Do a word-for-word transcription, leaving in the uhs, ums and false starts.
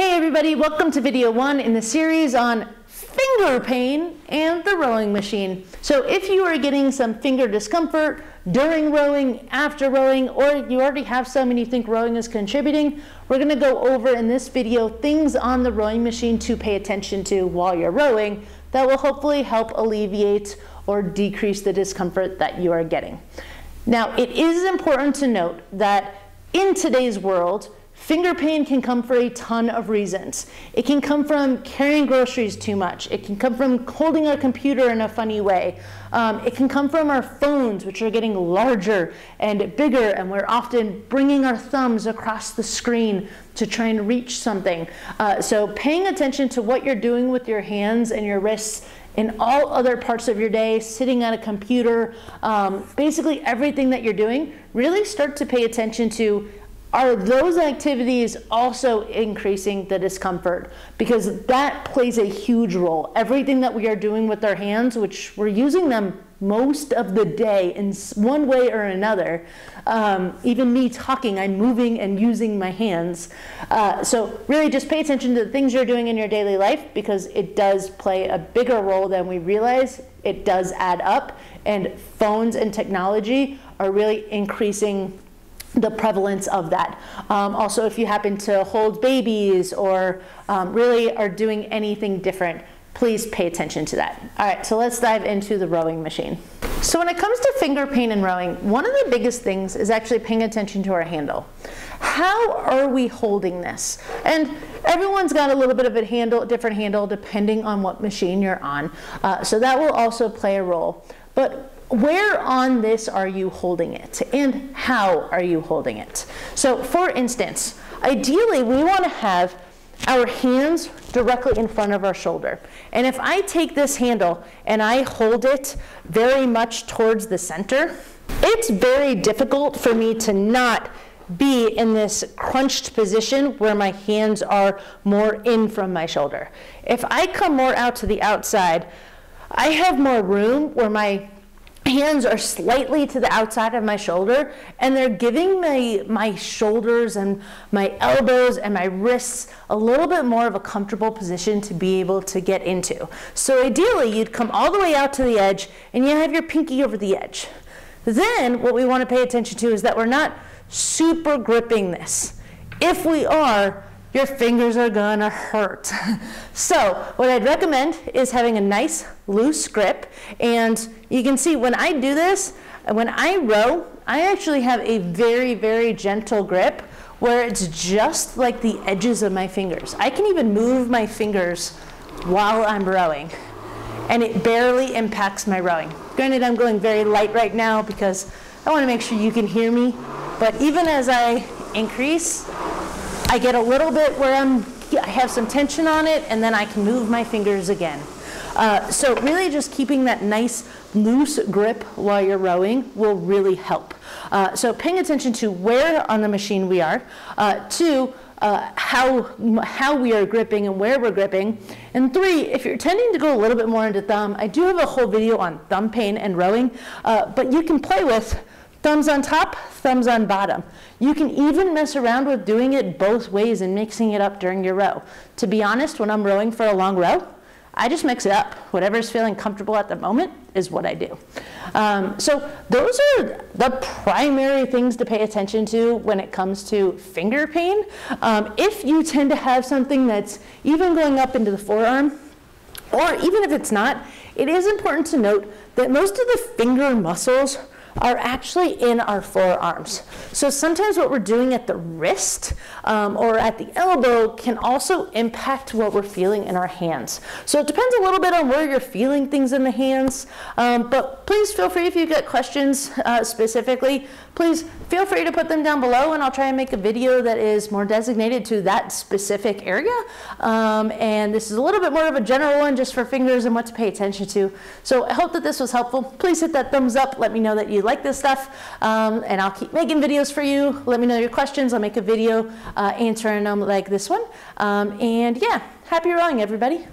Hey everybody, welcome to video one in the series on finger pain and the rowing machine. So if you are getting some finger discomfort during rowing, after rowing, or you already have some and you think rowing is contributing, we're going to go over in this video things on the rowing machine to pay attention to while you're rowing that will hopefully help alleviate or decrease the discomfort that you are getting. Now, it is important to note that in today's world, finger pain can come for a ton of reasons. It can come from carrying groceries too much. It can come from holding a computer in a funny way. Um, it can come from our phones, which are getting larger and bigger, and we're often bringing our thumbs across the screen to try and reach something. Uh, so paying attention to what you're doing with your hands and your wrists in all other parts of your day, sitting at a computer, um, basically everything that you're doing, really start to pay attention to, are those activities also increasing the discomfort? Because that plays a huge role. Everything that we are doing with our hands, which we're using them most of the day in one way or another, um, even me talking, I'm moving and using my hands. Uh, so really just pay attention to the things you're doing in your daily life, because it does play a bigger role than we realize. It does add up, and phones and technology are really increasing the prevalence of that. Um, also, if you happen to hold babies or um, really are doing anything different, please pay attention to that. All right, so let's dive into the rowing machine. So when it comes to finger pain and rowing, one of the biggest things is actually paying attention to our handle. How are we holding this? And everyone's got a little bit of a handle, different handle depending on what machine you're on. Uh, so that will also play a role. But where on this are you holding it, and how are you holding it? So for instance, ideally we want to have our hands directly in front of our shoulder. And if I take this handle and I hold it very much towards the center, it's very difficult for me to not be in this crunched position where my hands are more in from my shoulder. If I come more out to the outside, I have more room where my hands are slightly to the outside of my shoulder, and they're giving my, my shoulders and my elbows and my wrists a little bit more of a comfortable position to be able to get into. So ideally, you'd come all the way out to the edge and you have your pinky over the edge. Then what we want to pay attention to is that we're not super gripping this. If we are, your fingers are gonna hurt. So what I'd recommend is having a nice loose grip, and you can see when I do this, when I row, I actually have a very, very gentle grip where it's just like the edges of my fingers. I can even move my fingers while I'm rowing, and it barely impacts my rowing. Granted, I'm going very light right now because I wanna make sure you can hear me, but even as I increase, I get a little bit where I'm, I have some tension on it, and then I can move my fingers again. Uh, so really just keeping that nice loose grip while you're rowing will really help. Uh, so paying attention to where on the machine we are, uh, two, uh, how, how we are gripping and where we're gripping, and three, if you're tending to go a little bit more into thumb, I do have a whole video on thumb pain and rowing, uh, but you can play with thumbs on top, thumbs on bottom. You can even mess around with doing it both ways and mixing it up during your row. To be honest, when I'm rowing for a long row, I just mix it up. Whatever's feeling comfortable at the moment is what I do. Um, so those are the primary things to pay attention to when it comes to finger pain. Um, if you tend to have something that's even going up into the forearm, or even if it's not, it is important to note that most of the finger muscles are actually in our forearms. So sometimes what we're doing at the wrist um, or at the elbow can also impact what we're feeling in our hands. So it depends a little bit on where you're feeling things in the hands, um, but please feel free if you've got questions uh, specifically, please feel free to put them down below, and I'll try and make a video that is more designated to that specific area. Um, and this is a little bit more of a general one just for fingers and what to pay attention to. So I hope that this was helpful. Please hit that thumbs up. Let me know that you like this stuff, um, and I'll keep making videos for you. Let me know your questions. I'll make a video uh, answering them like this one. Um, and yeah, happy rowing, everybody.